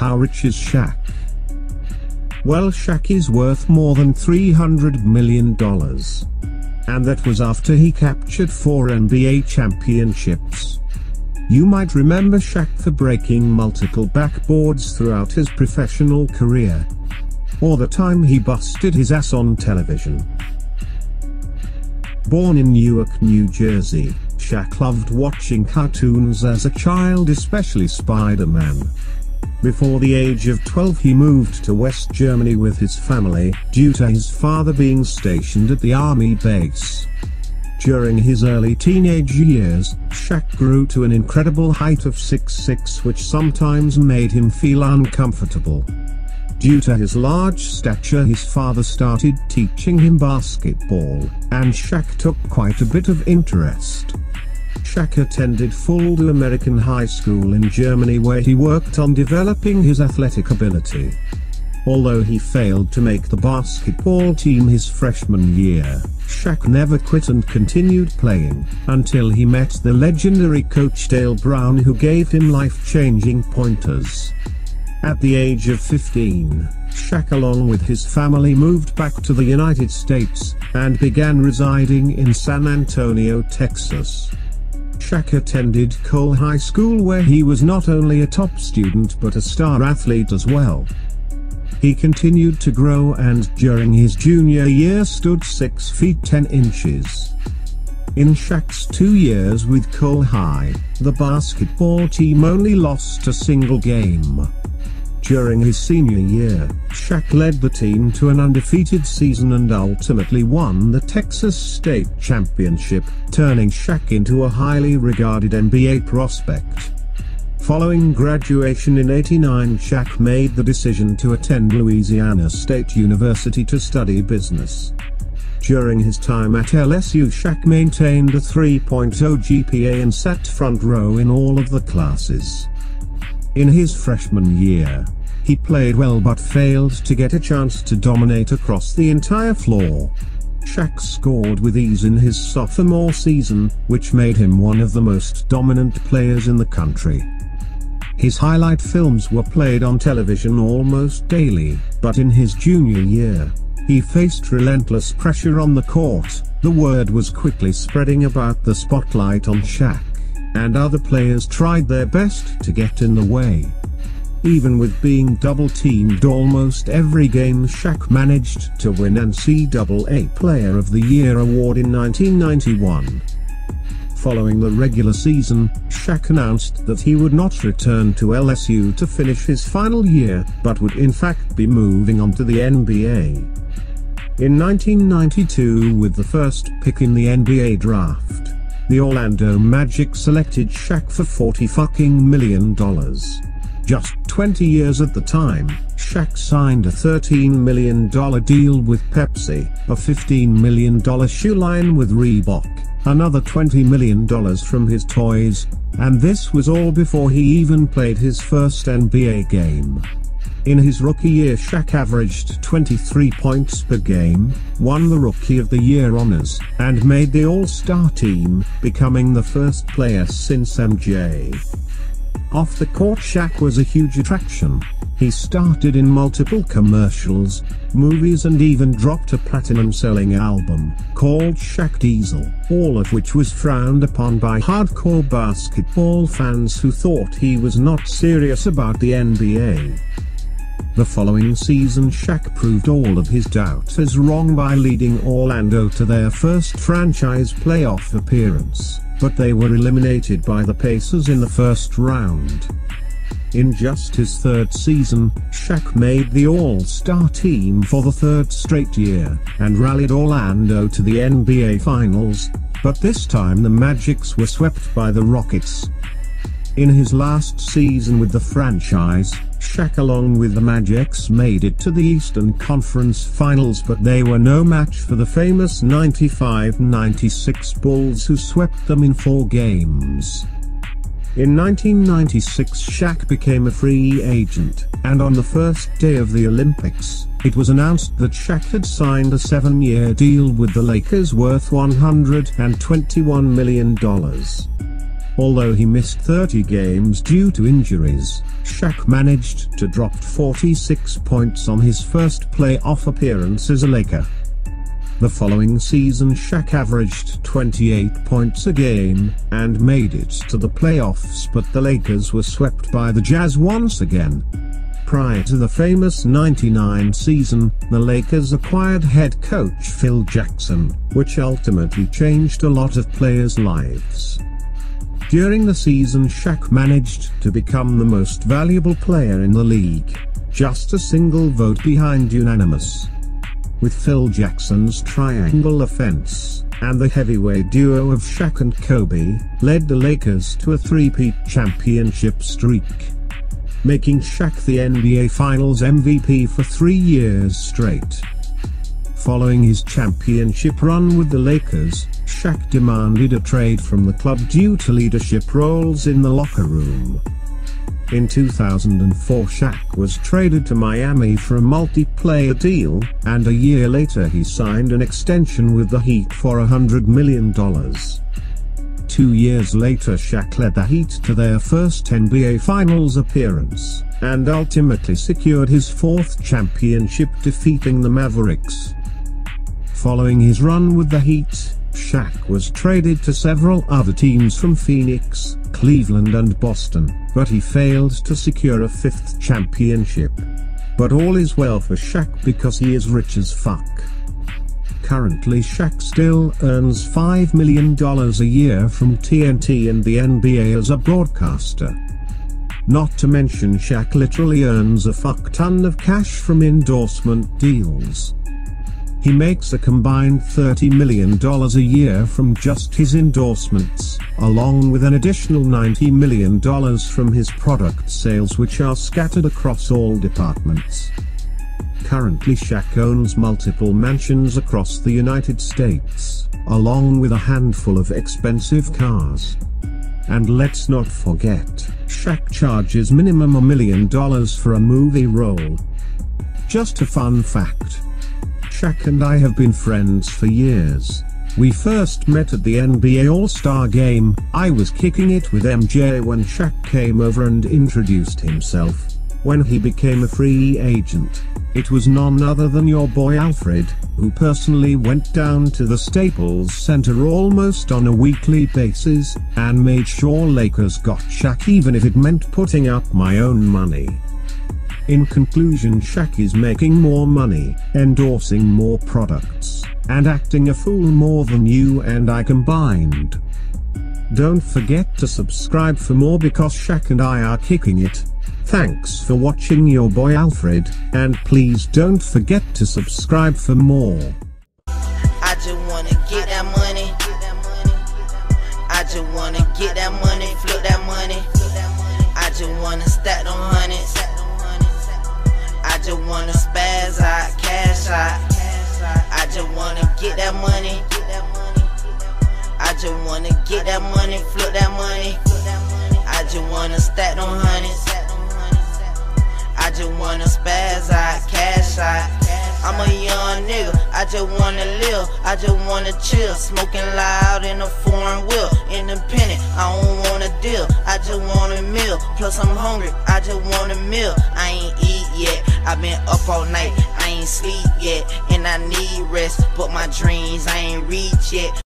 How rich is Shaq? Well, Shaq is worth more than $300 million. And that was after he captured 4 NBA championships. You might remember Shaq for breaking multiple backboards throughout his professional career, or the time he busted his ass on television. Born in Newark, New Jersey, Shaq loved watching cartoons as a child, especially Spider-Man. Before the age of 12 he moved to West Germany with his family, due to his father being stationed at the army base. During his early teenage years, Shaq grew to an incredible height of 6'6", which sometimes made him feel uncomfortable. Due to his large stature his father started teaching him basketball, and Shaq took quite a bit of interest. Shaq attended Fulda American High School in Germany, where he worked on developing his athletic ability. Although he failed to make the basketball team his freshman year, Shaq never quit and continued playing, until he met the legendary coach Dale Brown, who gave him life-changing pointers. At the age of 15, Shaq along with his family moved back to the United States, and began residing in San Antonio, Texas. Shaq attended Cole High School, where he was not only a top student but a star athlete as well. He continued to grow and during his junior year stood 6 feet 10 inches. In Shaq's 2 years with Cole High, the basketball team only lost a single game. During his senior year, Shaq led the team to an undefeated season and ultimately won the Texas State Championship, turning Shaq into a highly regarded NBA prospect. Following graduation in '89, Shaq made the decision to attend Louisiana State University to study business. During his time at LSU, Shaq maintained a 3.0 GPA and sat front row in all of the classes. In his freshman year, he played well but failed to get a chance to dominate across the entire floor. Shaq scored with ease in his sophomore season, which made him one of the most dominant players in the country. His highlight films were played on television almost daily, but in his junior year, he faced relentless pressure on the court. The word was quickly spreading about the spotlight on Shaq, and other players tried their best to get in the way. Even with being double-teamed almost every game, Shaq managed to win NCAA Player of the Year award in 1991. Following the regular season, Shaq announced that he would not return to LSU to finish his final year, but would in fact be moving on to the NBA. In 1992, with the first pick in the NBA draft, the Orlando Magic selected Shaq for $40 million. Just 20 years at the time, Shaq signed a $13 million deal with Pepsi, a $15 million shoe line with Reebok, another $20 million from his toys, and this was all before he even played his first NBA game. In his rookie year, Shaq averaged 23 points per game, won the Rookie of the Year honors, and made the All-Star team, becoming the first player since MJ. Off the court, Shaq was a huge attraction. He started in multiple commercials, movies, and even dropped a platinum-selling album, called Shaq Diesel, all of which was frowned upon by hardcore basketball fans who thought he was not serious about the NBA. The following season, Shaq proved all of his doubters wrong by leading Orlando to their first franchise playoff appearance, but they were eliminated by the Pacers in the first round. In just his third season, Shaq made the All-Star team for the 3rd straight year, and rallied Orlando to the NBA Finals, but this time the Magics were swept by the Rockets. In his last season with the franchise, Shaq along with the Magics made it to the Eastern Conference Finals, but they were no match for the famous 95-96 Bulls, who swept them in 4 games. In 1996, Shaq became a free agent, and on the first day of the Olympics, it was announced that Shaq had signed a 7-year deal with the Lakers worth $121 million. Although he missed 30 games due to injuries, Shaq managed to drop 46 points on his first playoff appearance as a Laker. The following season, Shaq averaged 28 points a game, and made it to the playoffs, but the Lakers were swept by the Jazz once again. Prior to the famous '99 season, the Lakers acquired head coach Phil Jackson, which ultimately changed a lot of players' lives. During the season, Shaq managed to become the most valuable player in the league, just a single vote behind unanimous. With Phil Jackson's triangle offense, and the heavyweight duo of Shaq and Kobe, led the Lakers to a three-peat championship streak, making Shaq the NBA Finals MVP for 3 years straight. Following his championship run with the Lakers, Shaq demanded a trade from the club due to leadership roles in the locker room. In 2004, Shaq was traded to Miami for a multi-player deal, and a year later he signed an extension with the Heat for $100 million. 2 years later, Shaq led the Heat to their first NBA Finals appearance, and ultimately secured his fourth championship, defeating the Mavericks. Following his run with the Heat, Shaq was traded to several other teams from Phoenix, Cleveland and Boston, but he failed to secure a fifth championship. But all is well for Shaq because he is rich as fuck. Currently, Shaq still earns $5 million a year from TNT and the NBA as a broadcaster. Not to mention, Shaq literally earns a fuck ton of cash from endorsement deals. He makes a combined $30 million a year from just his endorsements, along with an additional $90 million from his product sales, which are scattered across all departments. Currently, Shaq owns multiple mansions across the United States, along with a handful of expensive cars. And let's not forget, Shaq charges minimum $1 million for a movie role. Just a fun fact. Shaq and I have been friends for years. We first met at the NBA All-Star Game. I was kicking it with MJ when Shaq came over and introduced himself. When he became a free agent, it was none other than your boy Alfred, who personally went down to the Staples Center almost on a weekly basis, and made sure Lakers got Shaq, even if it meant putting up my own money. In conclusion, Shaq is making more money, endorsing more products, and acting a fool more than you and I combined. Don't forget to subscribe for more, because Shaq and I are kicking it. Thanks for watching, your boy Alfred, and please don't forget to subscribe for more. I just wanna get that money. I just wanna get that money, flip that money. I just wanna stack them hundreds. I just wanna spaz out, cash out. I just wanna get that money. I just wanna get that money, flip that money. I just wanna stack them hundreds. I just wanna spaz out, cash out. I'm a young nigga, I just wanna live, I just wanna chill. Smoking loud in a foreign will, independent, I don't wanna deal. I just want a meal, plus I'm hungry, I just want a meal. I ain't eat yet, I been up all night, I ain't sleep yet. And I need rest, but my dreams I ain't reach yet.